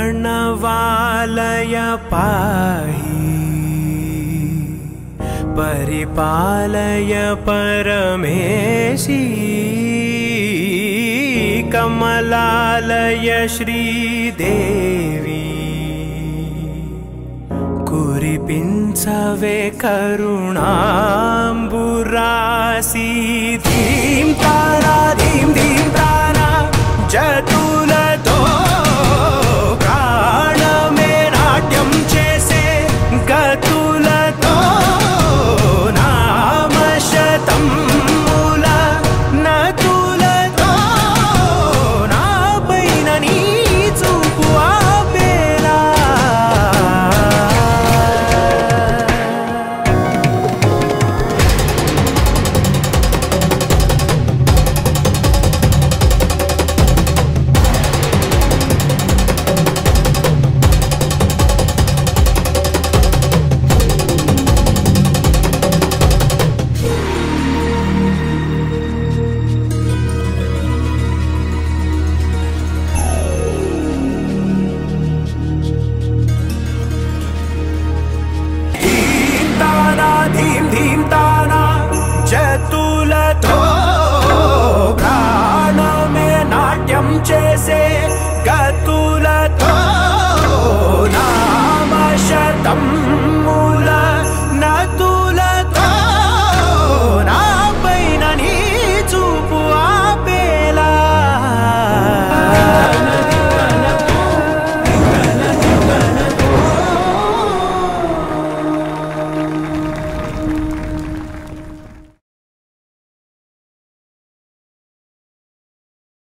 कर्णवालय पाहि परिपालय परमेशी कमलालय श्रीदेवी कुरिपिंसवे करुणाम्बुरासी धीं तारा धीं धीं तारा जतुलतो प्राणमे नाट्यं चेसे गतुलतो नाम शतं मूल न तुलतो ना पैननी चुपुआ बेला जैसे गतुलतो नाम शतम्।